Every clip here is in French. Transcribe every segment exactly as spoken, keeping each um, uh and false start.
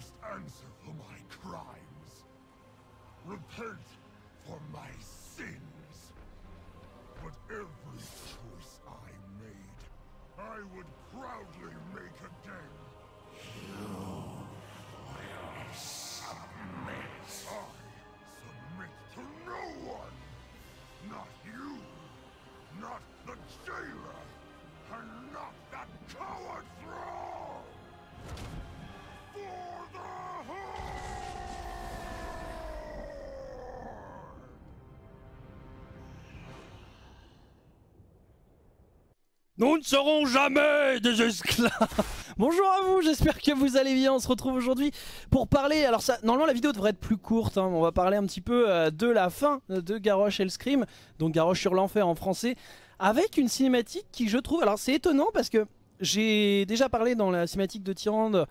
must answer for my crimes. Repent for my sins. But every choice I made, I would proudly make again. You will submit. I submit to no one. Not you. Not the jailer. And not that coward Thrall. For the Horde! Nous ne serons jamais des esclaves. Bonjour à vous, j'espère que vous allez bien, on se retrouve aujourd'hui pour parler, alors ça, normalement la vidéo devrait être plus courte, hein. On va parler un petit peu euh, de la fin de Garrosh Hellscream, donc Garrosh sur l'enfer en français, avec une cinématique qui je trouve, alors c'est étonnant parce que j'ai déjà parlé dans la cinématique de Tyrande,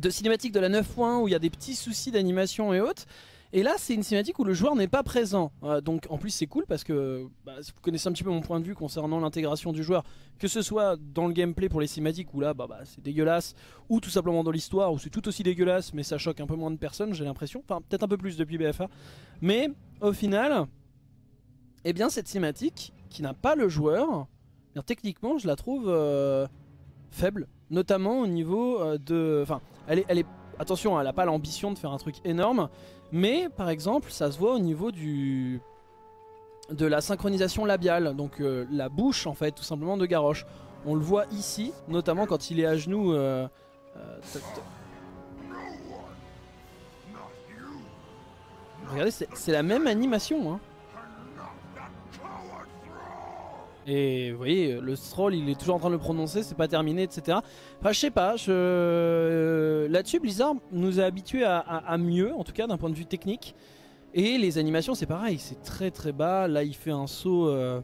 de cinématique de la neuf point un où il y a des petits soucis d'animation et autres, et là c'est une cinématique où le joueur n'est pas présent, euh, donc en plus c'est cool parce que bah, si vous connaissez un petit peu mon point de vue concernant l'intégration du joueur, que ce soit dans le gameplay pour les cinématiques où là bah, bah, c'est dégueulasse, ou tout simplement dans l'histoire où c'est tout aussi dégueulasse mais ça choque un peu moins de personnes j'ai l'impression, enfin peut-être un peu plus depuis B F A, mais au final, eh bien cette cinématique qui n'a pas le joueur, bien, techniquement je la trouve euh, faible, notamment au niveau euh, de... enfin elle est... Elle est attention, elle n'a pas l'ambition de faire un truc énorme, mais par exemple ça se voit au niveau du de la synchronisation labiale, donc euh, la bouche en fait tout simplement de Garrosh. On le voit ici, notamment quand il est à genoux. Euh, euh, Regardez, c'est la même animation. Hein. Et vous voyez, le Thrall il est toujours en train de le prononcer, c'est pas terminé, et cetera. Enfin je sais pas, je... Euh, là-dessus Blizzard nous a habitués à, à, à mieux, en tout cas d'un point de vue technique. Et les animations c'est pareil, c'est très très bas, là il fait un saut, euh...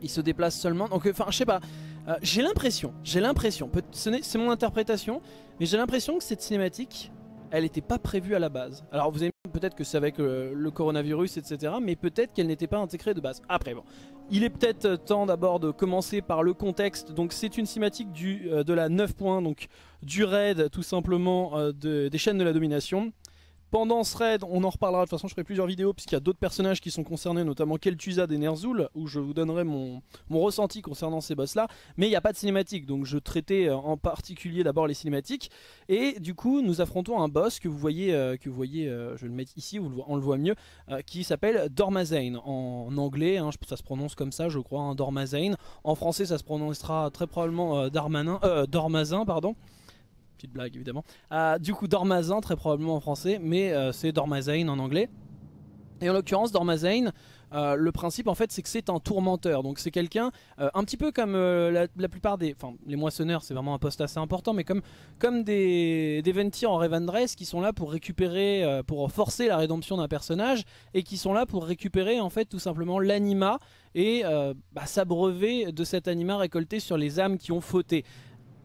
il se déplace seulement. Donc enfin euh, je sais pas, euh, j'ai l'impression, j'ai l'impression, c'est mon interprétation, mais j'ai l'impression que cette cinématique, elle n'était pas prévue à la base. Alors vous avez peut-être que c'est avec le, le coronavirus, et cetera. Mais peut-être qu'elle n'était pas intégrée de base. Après bon, il est peut-être temps d'abord de commencer par le contexte. Donc c'est une cinématique du, euh, de la neuf point un, donc du raid tout simplement euh, de, des chaînes de la domination. Pendant ce raid, on en reparlera, de toute façon je ferai plusieurs vidéos puisqu'il y a d'autres personnages qui sont concernés, notamment Kel'Thuzad et Ner'zhul, où je vous donnerai mon, mon ressenti concernant ces boss là, mais il n'y a pas de cinématique, donc je traitais en particulier d'abord les cinématiques, et du coup nous affrontons un boss que vous voyez, euh, que vous voyez euh, je vais le mettre ici, on le voit, on le voit mieux, euh, qui s'appelle Dormazain, en, en anglais, hein, ça se prononce comme ça je crois, hein, Dormazain, en français ça se prononcera très probablement euh, Darmanin, euh, Dormazain, pardon. Petite blague évidemment. Euh, du coup Dormazain très probablement en français, mais euh, c'est Dormazain en anglais. Et en l'occurrence Dormazain, euh, le principe en fait c'est que c'est un tourmenteur. Donc c'est quelqu'un euh, un petit peu comme euh, la, la plupart des... Enfin les moissonneurs c'est vraiment un poste assez important, mais comme, comme des, des ventir en Revendreth qui sont là pour récupérer, euh, pour forcer la rédemption d'un personnage, et qui sont là pour récupérer en fait tout simplement l'anima et euh, bah, s'abreuver de cet anima récolté sur les âmes qui ont fauté.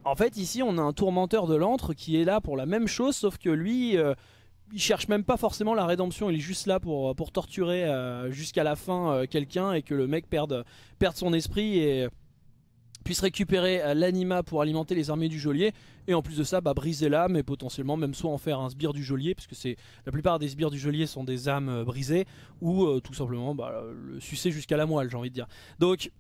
En fait ici on a un tourmenteur de l'antre qui est là pour la même chose, sauf que lui euh, il cherche même pas forcément la rédemption, il est juste là pour, pour torturer euh, jusqu'à la fin euh, quelqu'un et que le mec perde, perde son esprit et puisse récupérer euh, l'anima pour alimenter les armées du geôlier, et en plus de ça bah, briser l'âme et potentiellement même soit en faire un sbire du geôlier, puisque c'est la plupart des sbires du geôlier sont des âmes euh, brisées, ou euh, tout simplement bah, le sucer jusqu'à la moelle j'ai envie de dire. Donc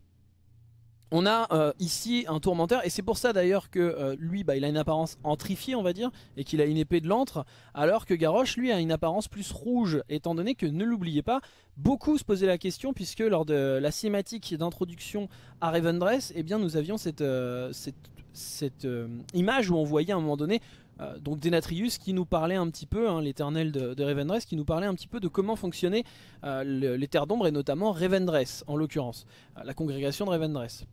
on a euh, ici un tourmenteur, et c'est pour ça d'ailleurs que euh, lui bah, il a une apparence entrifiée on va dire, et qu'il a une épée de l'antre, alors que Garrosh lui a une apparence plus rouge, étant donné que ne l'oubliez pas, beaucoup se posaient la question puisque lors de la cinématique d'introduction à Revendreth, eh bien nous avions cette, euh, cette, cette euh, image où on voyait à un moment donné Euh, donc Denathrius qui nous parlait un petit peu, hein, l'éternel de, de Revendreth, qui nous parlait un petit peu de comment fonctionnaient euh, le, les terres d'ombre, et notamment Revendreth en l'occurrence, euh, la congrégation de Revendreth,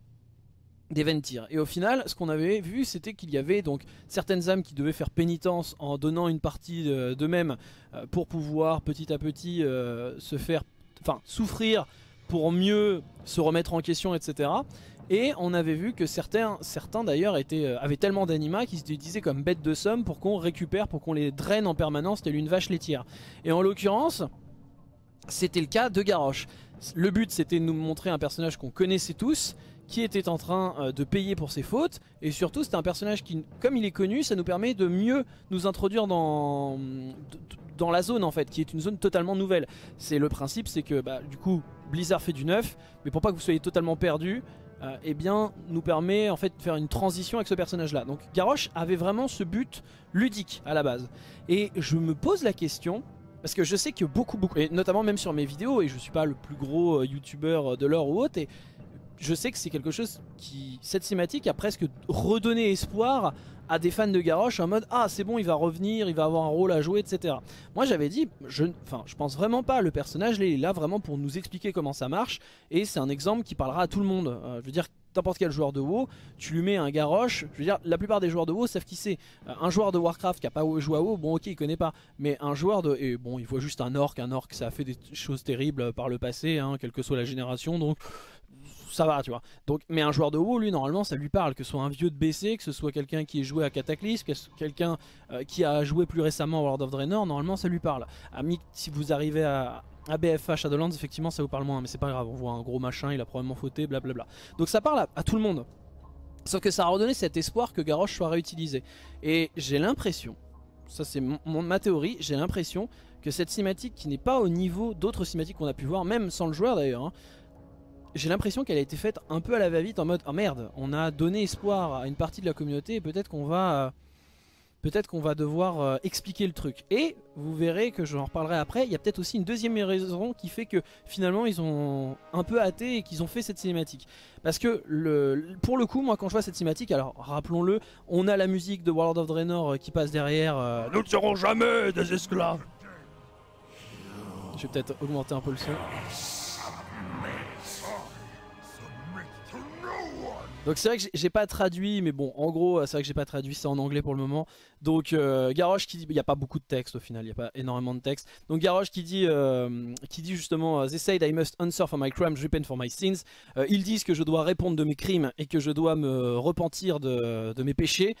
des Ventir. Et au final ce qu'on avait vu c'était qu'il y avait donc certaines âmes qui devaient faire pénitence en donnant une partie d'eux-mêmes euh, pour pouvoir petit à petit euh, se faire, enfin souffrir pour mieux se remettre en question, et cetera. Et on avait vu que certains, certains d'ailleurs euh, avaient tellement d'anima qu'ils se disaient comme bêtes de somme pour qu'on récupère, pour qu'on les draine en permanence telle une vache laitière. Et en l'occurrence, c'était le cas de Garrosh. Le but c'était de nous montrer un personnage qu'on connaissait tous, qui était en train de payer pour ses fautes, et surtout c'est un personnage qui, comme il est connu, ça nous permet de mieux nous introduire dans, dans la zone en fait, qui est une zone totalement nouvelle. C'est le principe, c'est que bah, du coup Blizzard fait du neuf, mais pour pas que vous soyez totalement perdus, euh, eh bien nous permet en fait de faire une transition avec ce personnage là. Donc Garrosh avait vraiment ce but ludique à la base, et je me pose la question. Parce que je sais que beaucoup, beaucoup, et notamment même sur mes vidéos, et je suis pas le plus gros euh, youtubeur de l'heure ou autre, et je sais que c'est quelque chose qui, cette cinématique a presque redonné espoir à des fans de Garrosh en mode « Ah c'est bon, il va revenir, il va avoir un rôle à jouer, et cetera » Moi j'avais dit, je, enfin, je pense vraiment pas, le personnage il est là vraiment pour nous expliquer comment ça marche, et c'est un exemple qui parlera à tout le monde, euh, je veux dire... N'importe quel joueur de WoW, tu lui mets un Garrosh, je veux dire, la plupart des joueurs de WoW savent qui c'est. Un joueur de Warcraft qui n'a pas joué à WoW, bon ok il connaît pas, mais un joueur de... Et bon il voit juste un orc, un orc ça a fait des choses terribles par le passé, hein, quelle que soit la génération, donc ça va tu vois. Donc, mais un joueur de WoW lui normalement ça lui parle, que ce soit un vieux de B C, que ce soit quelqu'un qui ait joué à Cataclysm, quelqu'un euh, qui a joué plus récemment à World of Draenor, normalement ça lui parle. Ami, si vous arrivez à... à B F A Shadowlands, effectivement ça vous parle moins, mais c'est pas grave, on voit un gros machin, il a probablement fauté, blablabla. Donc ça parle à, à tout le monde, sauf que ça a redonné cet espoir que Garrosh soit réutilisé. Et j'ai l'impression, ça c'est ma théorie, j'ai l'impression que cette cinématique qui n'est pas au niveau d'autres cinématiques qu'on a pu voir, même sans le joueur d'ailleurs, hein, j'ai l'impression qu'elle a été faite un peu à la va-vite en mode « Ah merde, on a donné espoir à une partie de la communauté et peut-être qu'on va... Euh, » Peut-être qu'on va devoir euh, expliquer le truc. Et vous verrez que j'en reparlerai après, il y a peut-être aussi une deuxième raison qui fait que finalement ils ont un peu hâté et qu'ils ont fait cette cinématique. Parce que le, pour le coup, moi quand je vois cette cinématique, alors rappelons-le, on a la musique de World of Draenor qui passe derrière. Euh, Nous ne serons jamais des esclaves. Je vais peut-être augmenter un peu le son. Donc c'est vrai que j'ai pas traduit, mais bon, en gros, c'est vrai que j'ai pas traduit ça en anglais pour le moment. Donc euh, Garrosh qui dit, il n'y a pas beaucoup de texte au final, il n'y a pas énormément de texte. Donc Garrosh qui dit, euh, qui dit justement, they said I must answer for my crimes, repent for my sins. Euh, ils disent que je dois répondre de mes crimes et que je dois me repentir de, de mes péchés.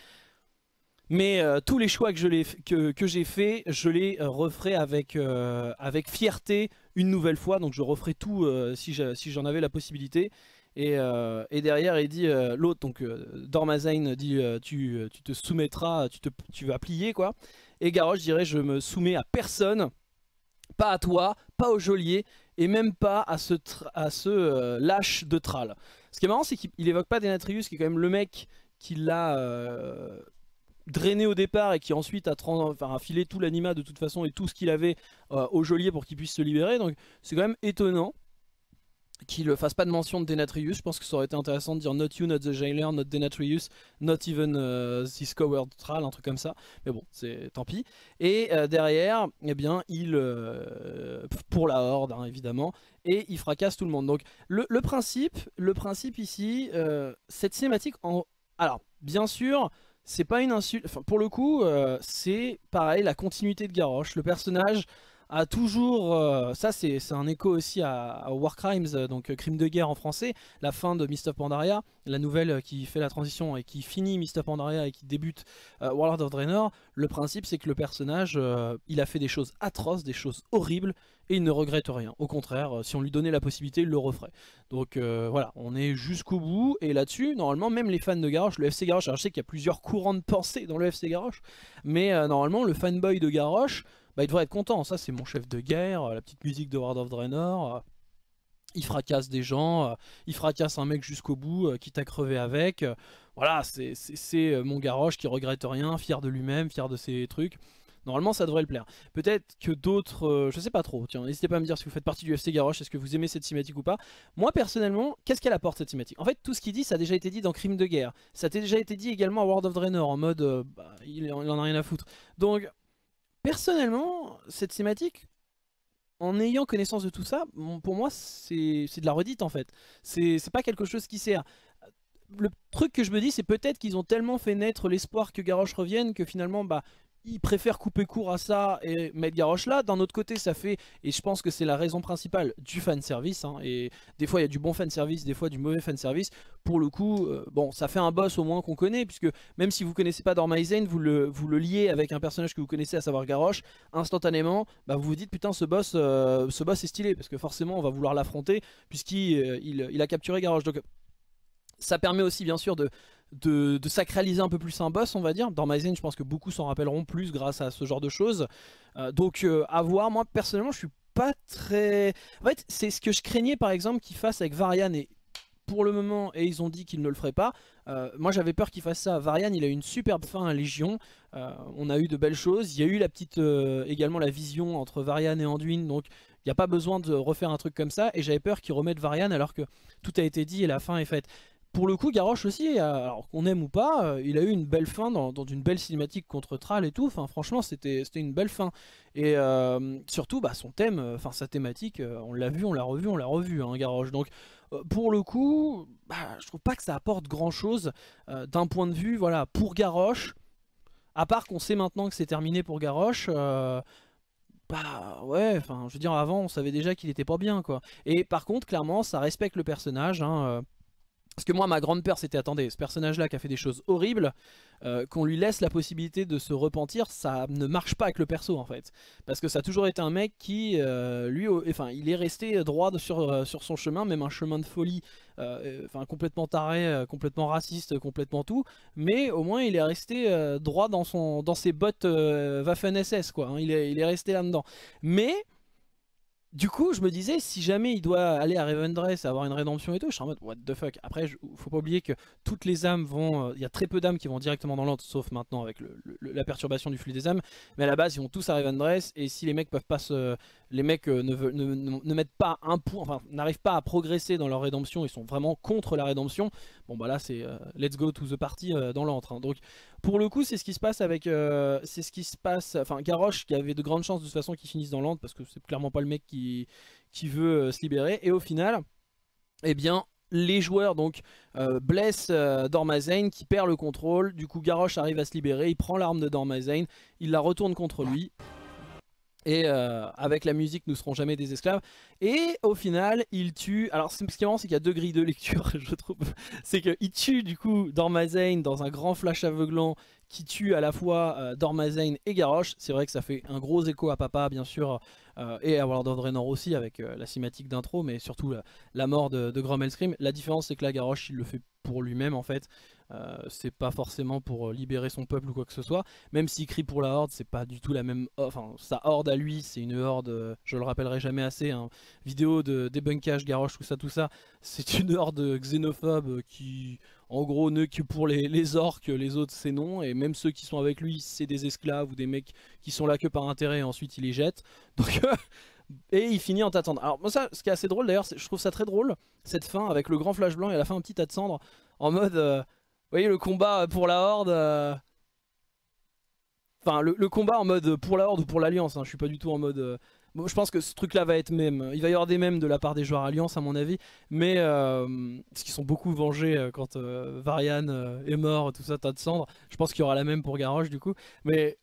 Mais euh, tous les choix que j'ai que, que fait, je les euh, referai avec, euh, avec fierté une nouvelle fois. Donc je referai tout euh, si j'en si avais la possibilité. Et, euh, et derrière il dit euh, l'autre, donc euh, Dormazain dit euh, tu, tu te soumettras, tu, te, tu vas plier quoi. Et Garrosh dirait je me soumets à personne, pas à toi, pas au geôlier et même pas à ce, à ce euh, lâche de Thrall. Ce qui est marrant c'est qu'il évoque pas Denathrius qui est quand même le mec qui l'a euh, drainé au départ et qui ensuite a, enfin, a filé tout l'anima de toute façon et tout ce qu'il avait euh, au geôlier pour qu'il puisse se libérer. Donc c'est quand même étonnant qu'il ne fasse pas de mention de Denathrius. Je pense que ça aurait été intéressant de dire not you, not the jailer, not Denathrius, not even uh, this coward Thrall, un truc comme ça. Mais bon, c'est tant pis. Et euh, derrière, eh bien, il euh, pour la horde hein, évidemment, et il fracasse tout le monde. Donc le, le principe, le principe ici, euh, cette cinématique en, alors bien sûr, c'est pas une insulte. Enfin, pour le coup, euh, c'est pareil la continuité de Garrosh. Le personnage a toujours, euh, ça c'est un écho aussi à, à War Crimes, euh, donc euh, Crime de guerre en français, la fin de Mists of Pandaria, la nouvelle euh, qui fait la transition et qui finit Mists of Pandaria et qui débute euh, World of Draenor. Le principe c'est que le personnage, euh, il a fait des choses atroces, des choses horribles, et il ne regrette rien. Au contraire, euh, si on lui donnait la possibilité, il le referait. Donc euh, voilà, on est jusqu'au bout, et là-dessus, normalement, même les fans de Garrosh, le F C Garrosh, alors je sais qu'il y a plusieurs courants de pensée dans le F C Garrosh, mais euh, normalement, le fanboy de Garrosh, bah, il devrait être content, ça c'est mon chef de guerre, la petite musique de World of Draenor, il fracasse des gens, il fracasse un mec jusqu'au bout, quitte à crever avec, voilà, c'est mon Garrosh qui regrette rien, fier de lui-même, fier de ses trucs, normalement ça devrait le plaire. Peut-être que d'autres, euh, je sais pas trop, tiens, n'hésitez pas à me dire si vous faites partie du F C Garrosh, est-ce que vous aimez cette cinématique ou pas. Moi personnellement, qu'est-ce qu'elle apporte cette cinématique? En fait tout ce qu'il dit, ça a déjà été dit dans Crime de guerre, ça a déjà été dit également à World of Draenor, en mode, euh, bah, il, il en a rien à foutre. Donc... personnellement, cette cinématique, en ayant connaissance de tout ça, pour moi c'est de la redite en fait. C'est pas quelque chose qui sert. Le truc que je me dis, c'est peut-être qu'ils ont tellement fait naître l'espoir que Garrosh revienne que finalement bah ils préfèrent couper court à ça et mettre Garrosh là. D'un autre côté, ça fait, et je pense que c'est la raison principale, du fanservice. Hein, et des fois, il y a du bon fanservice, des fois du mauvais fanservice. Pour le coup, euh, bon, ça fait un boss au moins qu'on connaît, puisque même si vous connaissez pas Dormazain, vous le, vous le liez avec un personnage que vous connaissez, à savoir Garrosh, instantanément, bah, vous vous dites, putain, ce boss, euh, ce boss est stylé, parce que forcément, on va vouloir l'affronter, puisqu'il euh, il, il a capturé Garrosh. Donc, ça permet aussi, bien sûr, de... De, de sacraliser un peu plus un boss, on va dire. Dormazain, je pense que beaucoup s'en rappelleront plus grâce à ce genre de choses. Euh, donc euh, à voir. Moi personnellement, je suis pas très... En fait, c'est ce que je craignais par exemple qu'ils fassent avec Varian, et pour le moment, et ils ont dit qu'ils ne le feraient pas. Euh, moi j'avais peur qu'il fasse ça. Varian, il a eu une superbe fin à Légion. Euh, on a eu de belles choses. Il y a eu la petite euh, également la vision entre Varian et Anduin. Donc il n'y a pas besoin de refaire un truc comme ça. Et j'avais peur qu'ils remettent Varian alors que tout a été dit et la fin est faite. Pour le coup, Garrosh aussi, alors qu'on aime ou pas, il a eu une belle fin dans, dans une belle cinématique contre Thrall et tout. Enfin, franchement, c'était une belle fin. Et euh, surtout, bah, son thème, enfin sa thématique, on l'a vu, on l'a revu, on l'a revu, hein, Garrosh. Donc, pour le coup, bah, je trouve pas que ça apporte grand-chose euh, d'un point de vue, voilà, pour Garrosh. À part qu'on sait maintenant que c'est terminé pour Garrosh. Euh, Bah ouais, enfin, je veux dire, avant, on savait déjà qu'il était pas bien, quoi. Et par contre, clairement, ça respecte le personnage, hein. Euh, Parce que moi, ma grande peur, c'était, attendez, ce personnage-là qui a fait des choses horribles, euh, qu'on lui laisse la possibilité de se repentir, ça ne marche pas avec le perso, en fait. Parce que ça a toujours été un mec qui, euh, lui, enfin, il est resté droit sur, sur son chemin, même un chemin de folie, euh, enfin, complètement taré, complètement raciste, complètement tout, mais au moins, il est resté euh, droit dans, son, dans ses bottes euh, Waffen S S, quoi, hein, il, est, il est resté là-dedans. Mais... Du coup, je me disais, si jamais il doit aller à Revendreth, avoir une rédemption et tout, je suis en mode, what the fuck. Après, je, faut pas oublier que toutes les âmes vont... Il euh, y a très peu d'âmes qui vont directement dans l'ordre, sauf maintenant avec le, le, la perturbation du flux des âmes. Mais à la base, ils vont tous à Revendreth, et si les mecs peuvent pas se... Les mecs euh, ne, veulent, ne, ne, ne mettent pas un point, enfin, n'arrivent pas à progresser dans leur rédemption, ils sont vraiment contre la rédemption, bon bah là, c'est euh, let's go to the party euh, dans l'antre. Hein. Donc, pour le coup, c'est ce qui se passe avec... Euh, c'est ce qui se passe... Enfin, Garrosh, qui avait de grandes chances de toute façon qu'il finisse dans l'antre, parce que c'est clairement pas le mec qui... qui veut se libérer, et au final, eh bien, les joueurs donc euh, blessent euh, Dormazain, qui perd le contrôle. Du coup, Garrosh arrive à se libérer, il prend l'arme de Dormazain, il la retourne contre lui, et euh, avec la musique, nous serons jamais des esclaves, et au final, il tue. Alors, ce qui est marrant, c'est qu'il y a deux grilles de lecture, je trouve, c'est qu'il tue du coup Dormazain dans un grand flash aveuglant, qui tue à la fois euh, Dormazain et Garrosh. C'est vrai que ça fait un gros écho à Papa, bien sûr, euh, et à World of Draenor aussi, avec euh, la cinématique d'intro, mais surtout la, la mort de, de Grommel Hellscream. La différence, c'est que là, Garrosh, il le fait pour lui-même, en fait. Euh, c'est pas forcément pour euh, libérer son peuple ou quoi que ce soit. Même s'il crie pour la Horde, c'est pas du tout la même... Enfin, sa Horde à lui, c'est une Horde, euh, je le rappellerai jamais assez, hein, vidéo de débunkage, Garrosh, tout ça, tout ça. C'est une Horde xénophobe qui... En gros, ne que pour les, les orques, les autres c'est non, et même ceux qui sont avec lui, c'est des esclaves ou des mecs qui sont là que par intérêt, et ensuite il les jette. Donc, euh, et il finit en tas de cendres. Alors moi ça, ce qui est assez drôle d'ailleurs, je trouve ça très drôle, cette fin, avec le grand flash blanc et à la fin un petit tas de cendres, en mode, euh, vous voyez le combat pour la Horde, euh... enfin le, le combat en mode pour la Horde ou pour l'Alliance, hein, je suis pas du tout en mode... Euh... Bon, je pense que ce truc là va être mème, il va y avoir des mèmes de la part des joueurs Alliance à mon avis, mais euh, parce qu'ils sont beaucoup vengés quand euh, Varian euh, est mort, tout ça, tas de cendres, je pense qu'il y aura la mème pour Garrosh du coup, mais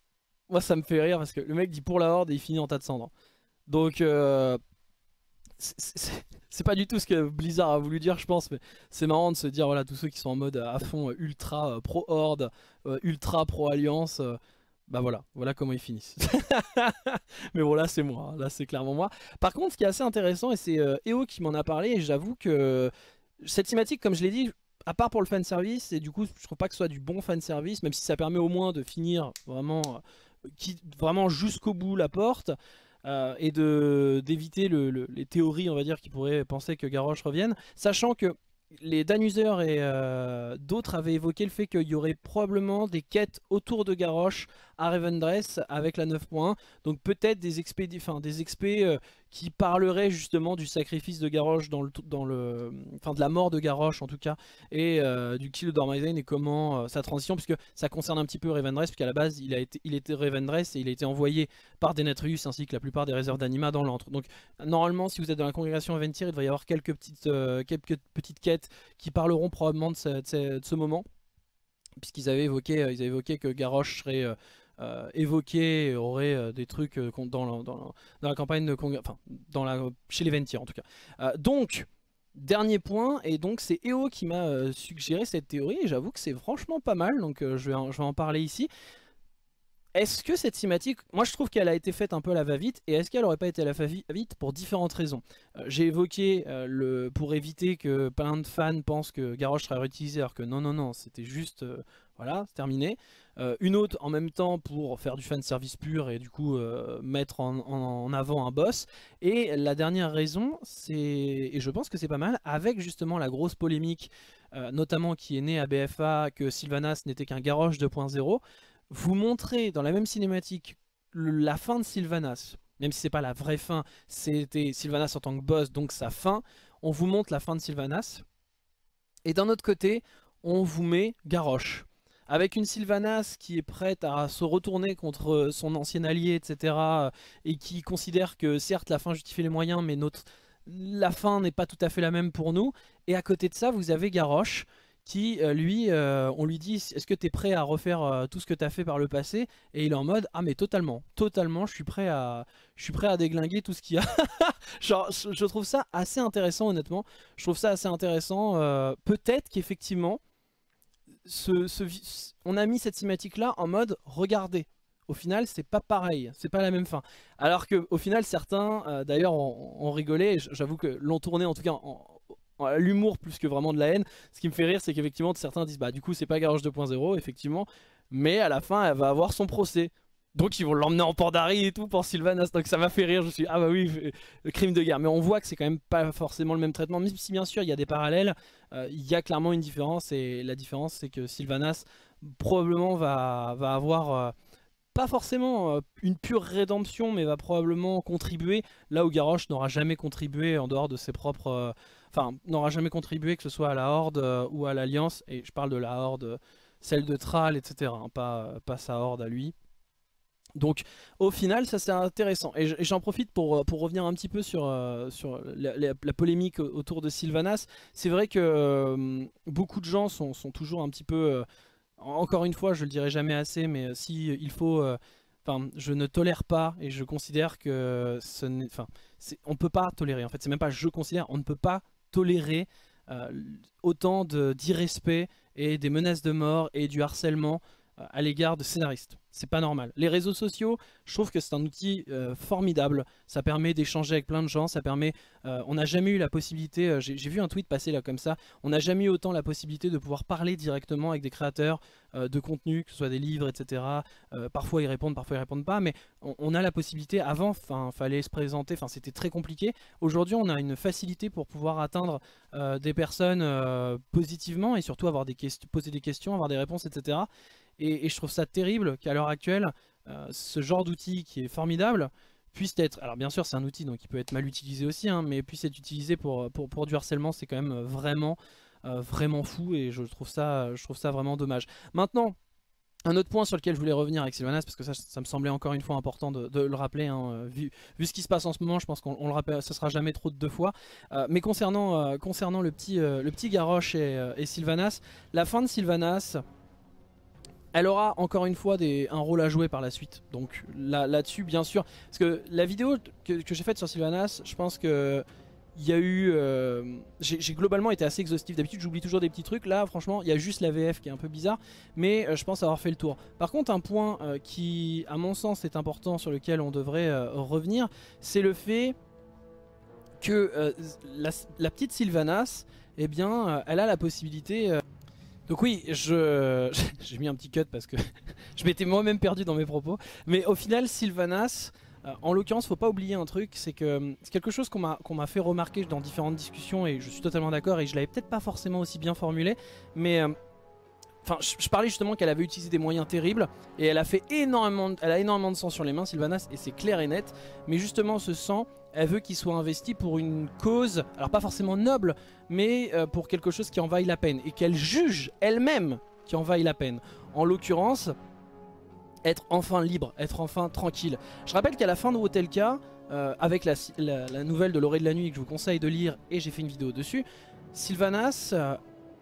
moi ça me fait rire parce que le mec dit pour la Horde et il finit en tas de cendres, donc euh, c'est pas du tout ce que Blizzard a voulu dire je pense, mais c'est marrant de se dire voilà tous ceux qui sont en mode à fond ultra euh, pro Horde, euh, ultra pro Alliance, euh, bah voilà, voilà comment ils finissent. Mais bon là c'est moi, là c'est clairement moi. Par contre ce qui est assez intéressant, et c'est euh, E O qui m'en a parlé, et j'avoue que cette cinématique comme je l'ai dit, à part pour le fanservice, et du coup je trouve pas que ce soit du bon fanservice, même si ça permet au moins de finir vraiment, euh, qui, vraiment jusqu'au bout la porte, euh, et d'éviter le, le, les théories on va dire qui pourraient penser que Garrosh revienne, sachant que les Danusers et euh, d'autres avaient évoqué le fait qu'il y aurait probablement des quêtes autour de Garrosh à Revendreth avec la neuf point un, donc peut-être des expé, enfin, des expé euh, qui parleraient justement du sacrifice de Garrosh, dans le, dans le, enfin de la mort de Garrosh en tout cas, et euh, du kill de Dormazain et comment euh, sa transition, puisque ça concerne un petit peu Revendreth, puisqu'à la base il, a été, il était Revendreth et il a été envoyé par Denathrius ainsi que la plupart des réserves d'anima dans l'antre. Donc normalement si vous êtes dans la congrégation Eventyr, il devrait y avoir quelques petites, euh, quelques petites quêtes qui parleront probablement de ce, de ce, de ce moment, puisqu'ils avaient évoqué, ils avaient évoqué que Garrosh serait euh, euh, évoqués auraient euh, des trucs euh, dans, la, dans, la, dans la campagne de Congrès, enfin dans la, chez les Ventir en tout cas. Euh, donc dernier point, et donc c'est E O qui m'a euh, suggéré cette théorie, et j'avoue que c'est franchement pas mal, donc euh, je, vais en, je vais en parler ici. Est-ce que cette cinématique, moi je trouve qu'elle a été faite un peu à la va-vite, et est-ce qu'elle n'aurait pas été à la va-vite pour différentes raisons? euh, J'ai évoqué euh, le, pour éviter que plein de fans pensent que Garrosh sera réutilisé, alors que non, non, non, c'était juste, euh, voilà, c'est terminé. Euh, une autre en même temps pour faire du fanservice pur et du coup euh, mettre en, en, en avant un boss. Et la dernière raison, c'est, et je pense que c'est pas mal, avec justement la grosse polémique, euh, notamment qui est née à B F A, que Sylvanas n'était qu'un Garrosh deux point zéro. Vous montrez dans la même cinématique le, la fin de Sylvanas, même si c'est pas la vraie fin, c'était Sylvanas en tant que boss, donc sa fin, on vous montre la fin de Sylvanas, et d'un autre côté, on vous met Garrosh, avec une Sylvanas qui est prête à se retourner contre son ancien allié, et cetera, et qui considère que certes la fin justifie les moyens, mais notre, la fin n'est pas tout à fait la même pour nous, et à côté de ça, vous avez Garrosh, qui lui, euh, on lui dit est-ce que tu es prêt à refaire euh, tout ce que tu as fait par le passé, et il est en mode ah mais totalement, totalement je suis prêt à je suis prêt à déglinguer tout ce qu'il y a. Genre je, je trouve ça assez intéressant, honnêtement, je trouve ça assez intéressant, euh, peut-être qu'effectivement ce, ce, on a mis cette cinématique là en mode regardez. Au final, c'est pas pareil, c'est pas la même fin. Alors que au final certains, euh, d'ailleurs on, on rigolait, j'avoue que l'ont tourné en tout cas en l'humour plus que vraiment de la haine. Ce qui me fait rire, c'est qu'effectivement certains disent bah du coup c'est pas Garrosh deux point zéro effectivement, mais à la fin elle va avoir son procès, donc ils vont l'emmener en Pandarie et tout pour Sylvanas, donc ça m'a fait rire, je me suis dit, ah bah oui, le crime de guerre. Mais on voit que c'est quand même pas forcément le même traitement, même si bien sûr il y a des parallèles, euh, il y a clairement une différence, et la différence c'est que Sylvanas probablement va, va avoir euh, pas forcément euh, une pure rédemption, mais va probablement contribuer là où Garrosh n'aura jamais contribué en dehors de ses propres... Euh, Enfin, n'aura jamais contribué, que ce soit à la Horde euh, ou à l'Alliance. Et je parle de la Horde, euh, celle de Thrall, et cetera. Hein, pas, euh, pas sa Horde à lui. Donc, au final, ça c'est intéressant. Et j'en profite pour, pour revenir un petit peu sur, euh, sur la, la, la polémique autour de Sylvanas. C'est vrai que euh, beaucoup de gens sont, sont toujours un petit peu... Euh, encore une fois, je le dirai jamais assez, mais euh, si il faut... Euh, Enfin, je ne tolère pas, et je considère que... Ce n'est, enfin, on ne peut pas tolérer, en fait. C'est même pas je considère, on ne peut pas tolérer euh, autant d'irrespect et des menaces de mort et du harcèlement euh, à l'égard de scénaristes. C'est pas normal. Les réseaux sociaux, je trouve que c'est un outil euh, formidable. Ça permet d'échanger avec plein de gens, ça permet... Euh, on n'a jamais eu la possibilité... Euh, J'ai vu un tweet passer là comme ça. On n'a jamais eu autant la possibilité de pouvoir parler directement avec des créateurs euh, de contenu, que ce soit des livres, et cetera. Euh, parfois ils répondent, parfois ils répondent pas, mais on, on a la possibilité. Avant, il fallait se présenter, c'était très compliqué. Aujourd'hui, on a une facilité pour pouvoir atteindre euh, des personnes euh, positivement, et surtout avoir des poser des questions, avoir des réponses, et cetera. Et, et je trouve ça terrible qu'à l'heure actuelle, euh, ce genre d'outil qui est formidable puisse être... Alors bien sûr c'est un outil donc il peut être mal utilisé aussi, hein, mais puisse être utilisé pour, pour, pour du harcèlement, c'est quand même vraiment, euh, vraiment fou, et je trouve ça, je trouve ça vraiment dommage. Maintenant, un autre point sur lequel je voulais revenir avec Sylvanas, parce que ça, ça me semblait encore une fois important de, de le rappeler, hein, vu, vu ce qui se passe en ce moment, je pense qu'on le rappelle, ça sera jamais trop de deux fois. Euh, mais concernant, euh, concernant le petit, euh, le petit Garrosh et, euh, et Sylvanas, la fin de Sylvanas... Elle aura encore une fois des, un rôle à jouer par la suite, donc là, là-dessus bien sûr, parce que la vidéo que, que j'ai faite sur Sylvanas, je pense que il y a eu, euh, j'ai globalement été assez exhaustif, d'habitude j'oublie toujours des petits trucs, là franchement il y a juste la V F qui est un peu bizarre, mais euh, je pense avoir fait le tour. Par contre un point euh, qui à mon sens est important, sur lequel on devrait euh, revenir, c'est le fait que euh, la, la petite Sylvanas, eh bien euh, elle a la possibilité... Euh, Donc oui, je j'ai mis un petit cut parce que je m'étais moi-même perdu dans mes propos. Mais au final, Sylvanas, euh, en l'occurrence, faut pas oublier un truc, c'est que c'est quelque chose qu'on m'a qu'on m'a fait remarquer dans différentes discussions, et je suis totalement d'accord, et je l'avais peut-être pas forcément aussi bien formulé, mais... Euh, Enfin, je, je parlais justement qu'elle avait utilisé des moyens terribles, et elle a fait énormément, elle a énormément de sang sur les mains, Sylvanas, et c'est clair et net. Mais justement, ce sang, elle veut qu'il soit investi pour une cause, alors pas forcément noble, mais euh, pour quelque chose qui en vaille la peine, et qu'elle juge elle-même qui en vaille la peine. En l'occurrence, être enfin libre, être enfin tranquille. Je rappelle qu'à la fin de Wotelka, euh, avec la, la, la nouvelle de l'Orée de la Nuit que je vous conseille de lire, et j'ai fait une vidéo dessus, Sylvanas... Euh,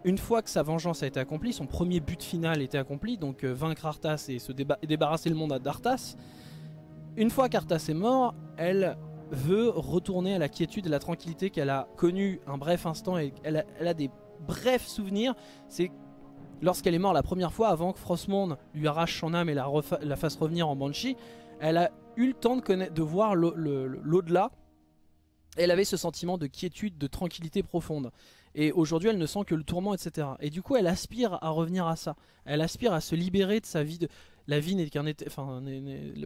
une fois que sa vengeance a été accomplie, son premier but final était accompli, donc euh, vaincre Arthas et se déba débarrasser le monde d'Arthas, une fois qu'Arthas est mort, elle veut retourner à la quiétude et la tranquillité qu'elle a connue un bref instant, et elle a, elle a des brefs souvenirs, c'est lorsqu'elle est morte la première fois, avant que Frostmonde lui arrache son âme et la, la fasse revenir en Banshee, elle a eu le temps de, connaître, de voir l'au-delà. Elle avait ce sentiment de quiétude, de tranquillité profonde. Et aujourd'hui, elle ne sent que le tourment, et cetera. Et du coup, elle aspire à revenir à ça. Elle aspire à se libérer de sa vie. De... La vie n'est qu'un été. Enfin,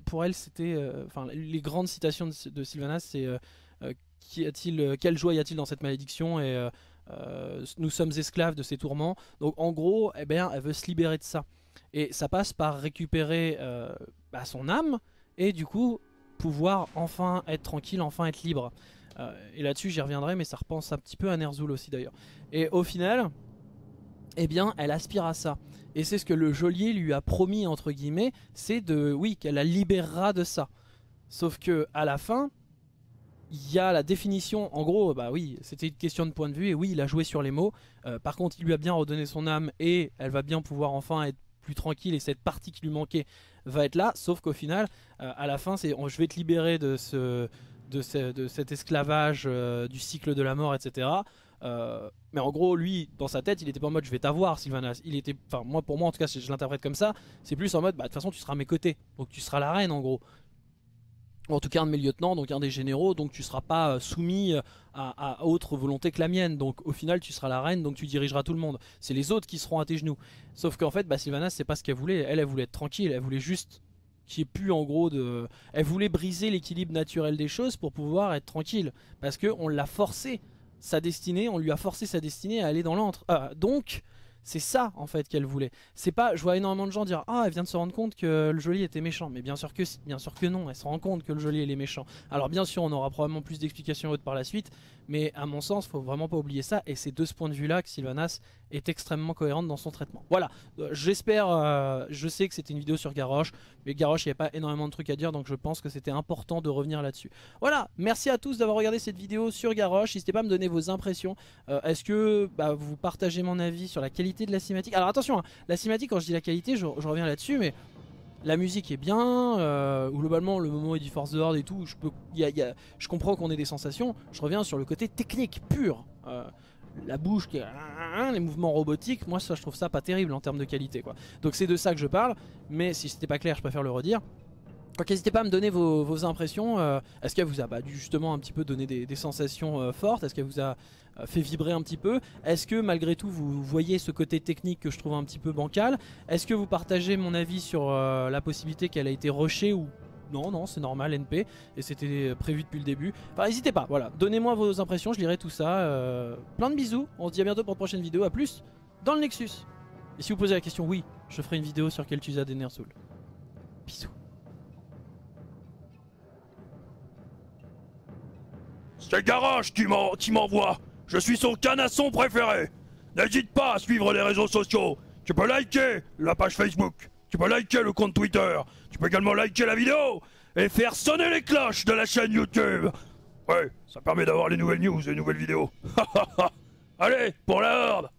pour elle, c'était. Euh... Enfin, les grandes citations de, de Sylvanas, c'est euh, euh, qui a-t-il, quelle joie y a-t-il dans cette malédiction et euh, euh, nous sommes esclaves de ces tourments. Donc, en gros, eh bien, elle veut se libérer de ça. Et ça passe par récupérer euh, bah, son âme et du coup pouvoir enfin être tranquille, enfin être libre. Euh, et là-dessus j'y reviendrai, mais ça repense un petit peu à Ner'zhul aussi d'ailleurs. Et au final, eh bien, elle aspire à ça. Et c'est ce que le geôlier lui a promis, entre guillemets, c'est de, oui, qu'elle la libérera de ça. Sauf que à la fin, il y a la définition, en gros, bah oui, c'était une question de point de vue, et oui, il a joué sur les mots. Euh, par contre, il lui a bien redonné son âme, et elle va bien pouvoir enfin être plus tranquille, et cette partie qui lui manquait va être là. Sauf qu'au final, euh, à la fin, c'est, oh, je vais te libérer de ce... De, ce, de cet esclavage, euh, du cycle de la mort, et cetera. Euh, mais en gros, lui, dans sa tête, il était pas en mode je vais t'avoir, Sylvanas. Il était, enfin, moi, pour moi, en tout cas, je, je l'interprète comme ça. C'est plus en mode bah, de toute façon, tu seras à mes côtés, donc tu seras la reine, en gros. En tout cas, un de mes lieutenants, donc un des généraux, donc tu seras pas soumis à, à autre volonté que la mienne. Donc au final, tu seras la reine, donc tu dirigeras tout le monde. C'est les autres qui seront à tes genoux. Sauf qu'en fait, bah, Sylvanas, c'est pas ce qu'elle voulait. Elle, elle voulait être tranquille, elle voulait juste. Qui est plus en gros de... Elle voulait briser l'équilibre naturel des choses pour pouvoir être tranquille. Parce qu'on l'a forcé, sa destinée, on lui a forcé sa destinée à aller dans l'antre. Euh, donc, c'est ça en fait qu'elle voulait. C'est pas... Je vois énormément de gens dire « Ah, elle vient de se rendre compte que le geôlier était méchant. » Mais bien sûr que, bien sûr que non, elle se rend compte que le geôlier est méchant. Alors bien sûr, on aura probablement plus d'explications autres par la suite. Mais à mon sens, faut vraiment pas oublier ça. Et c'est de ce point de vue-là que Sylvanas est extrêmement cohérente dans son traitement. Voilà, euh, j'espère, euh, je sais que c'était une vidéo sur Garrosh, mais Garrosh, il n'y avait pas énormément de trucs à dire, donc je pense que c'était important de revenir là-dessus. Voilà, merci à tous d'avoir regardé cette vidéo sur Garrosh, n'hésitez pas à me donner vos impressions. Euh, Est-ce que bah, vous partagez mon avis sur la qualité de la cinématique? Alors attention, hein, la cinématique, quand je dis la qualité, je, je reviens là-dessus, mais la musique est bien, euh, globalement le moment est du Force de Horde et tout, je, peux, y a, y a, je comprends qu'on ait des sensations, je reviens sur le côté technique pur. Euh, La bouche, qui... les mouvements robotiques, moi ça je trouve ça pas terrible en termes de qualité quoi. Donc c'est de ça que je parle, mais si c'était pas clair je préfère le redire. Donc n'hésitez pas à me donner vos, vos impressions, euh, est-ce qu'elle vous a bah, dû justement un petit peu donner des, des sensations euh, fortes, est-ce qu'elle vous a euh, fait vibrer un petit peu, est-ce que malgré tout vous voyez ce côté technique que je trouve un petit peu bancal, est-ce que vous partagez mon avis sur euh, la possibilité qu'elle a été rushée ou... Non, non, c'est normal, N P, et c'était prévu depuis le début. Enfin, n'hésitez pas, voilà, donnez-moi vos impressions, je lirai tout ça. Euh, plein de bisous, on se dit à bientôt pour une prochaine vidéo, à plus, dans le Nexus. Et si vous posez la question, oui, je ferai une vidéo sur Kel'Thuzad et Ner'zhul. Bisous. C'est Garrosh qui m'envoie, je suis son canasson préféré. N'hésite pas à suivre les réseaux sociaux, tu peux liker la page Facebook. Tu peux liker le compte Twitter, tu peux également liker la vidéo et faire sonner les cloches de la chaîne YouTube. Ouais, ça permet d'avoir les nouvelles news et les nouvelles vidéos. Allez, pour la Horde!